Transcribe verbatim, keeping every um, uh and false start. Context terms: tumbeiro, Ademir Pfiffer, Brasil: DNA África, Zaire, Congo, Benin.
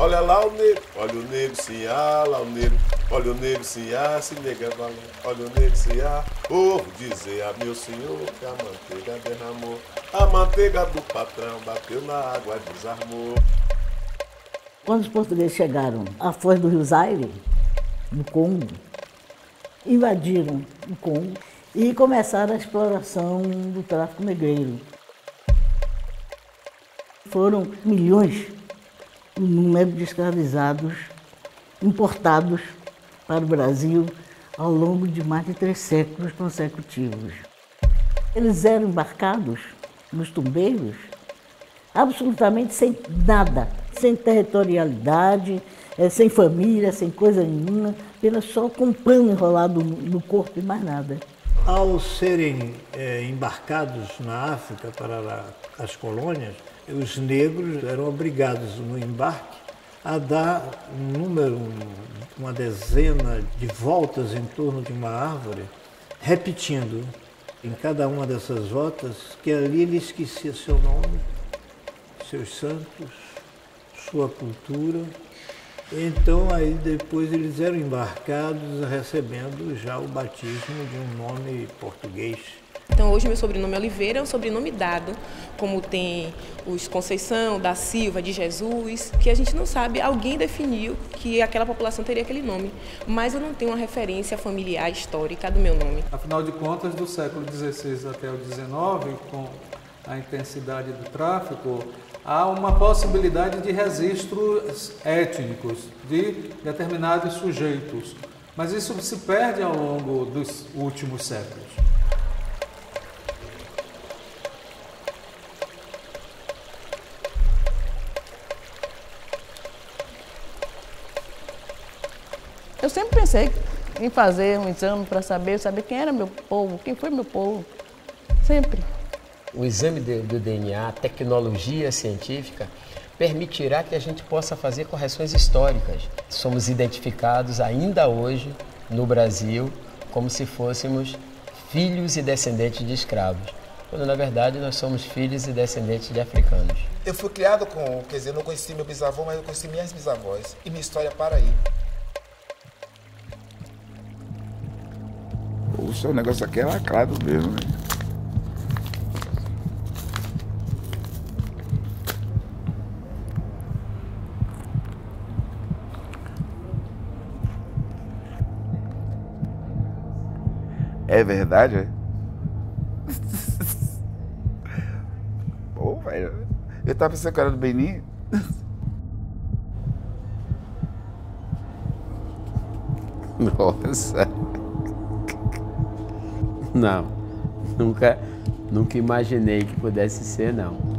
Olha lá o negro, olha o negro, sim, ah, lá o negro. Olha o negro, sim, ah, se nega valendo. Olha o negro, sim, ah, ouvo dizer a meu senhor que a manteiga derramou. A manteiga do patrão bateu na água, desarmou. Quando os portugueses chegaram à foz do Rio Zaire, no Congo, invadiram o Congo e começaram a exploração do tráfico negreiro. Foram milhões o número de escravizados importados para o Brasil ao longo de mais de três séculos consecutivos. Eles eram embarcados nos tumbeiros absolutamente sem nada, sem territorialidade, sem família, sem coisa nenhuma, apenas só com um pano enrolado no corpo e mais nada. Ao serem é, embarcados na África para as colônias, os negros eram obrigados no embarque a dar um número, uma dezena de voltas em torno de uma árvore, repetindo em cada uma dessas voltas que ali ele esquecia seu nome, seus santos, sua cultura. Então aí depois eles eram embarcados recebendo já o batismo de um nome português. Então hoje meu sobrenome Oliveira é um sobrenome dado, como tem os Conceição, da Silva, de Jesus, que a gente não sabe, alguém definiu que aquela população teria aquele nome, mas eu não tenho uma referência familiar histórica do meu nome. Afinal de contas, do século dezesseis até o dezenove, com a intensidade do tráfico, há uma possibilidade de registros étnicos de determinados sujeitos, mas isso se perde ao longo dos últimos séculos. Eu sempre pensei em fazer um exame para saber, saber quem era meu povo, quem foi meu povo, sempre. O exame do D N A, a tecnologia científica, permitirá que a gente possa fazer correções históricas. Somos identificados ainda hoje no Brasil como se fôssemos filhos e descendentes de escravos, quando na verdade nós somos filhos e descendentes de africanos. Eu fui criado com, quer dizer, eu não conheci meu bisavô, mas eu conheci minhas bisavós e minha história para aí. O seu negócio aqui é lacrado mesmo, né? É verdade, é? Pô, velho. Eu tava pensando que era do Benin. Nossa. Não, nunca, nunca imaginei que pudesse ser, não.